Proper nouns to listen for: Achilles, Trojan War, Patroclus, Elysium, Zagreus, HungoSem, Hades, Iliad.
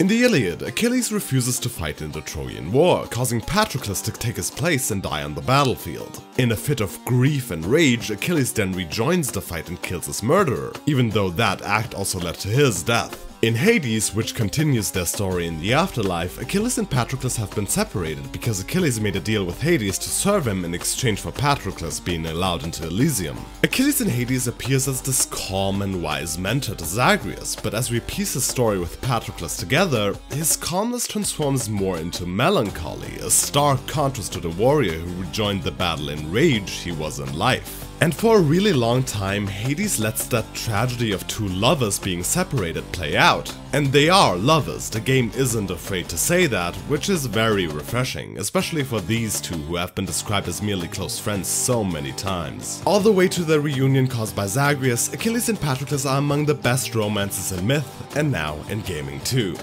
In the Iliad, Achilles refuses to fight in the Trojan War, causing Patroclus to take his place and die on the battlefield. In a fit of grief and rage, Achilles then rejoins the fight and kills his murderer, even though that act also led to his death. In Hades, which continues their story in the afterlife, Achilles and Patroclus have been separated because Achilles made a deal with Hades to serve him in exchange for Patroclus being allowed into Elysium. Achilles in Hades appears as this calm and wise mentor to Zagreus, but as we piece his story with Patroclus together, his calmness transforms more into melancholy, a stark contrast to the warrior who rejoined the battle in rage he was in life. And for a really long time, Hades lets that tragedy of two lovers being separated play out. And they are lovers, the game isn't afraid to say that, which is very refreshing, especially for these two who have been described as merely close friends so many times. All the way to their reunion caused by Zagreus, Achilles and Patroclus are among the best romances in myth, and now in gaming too.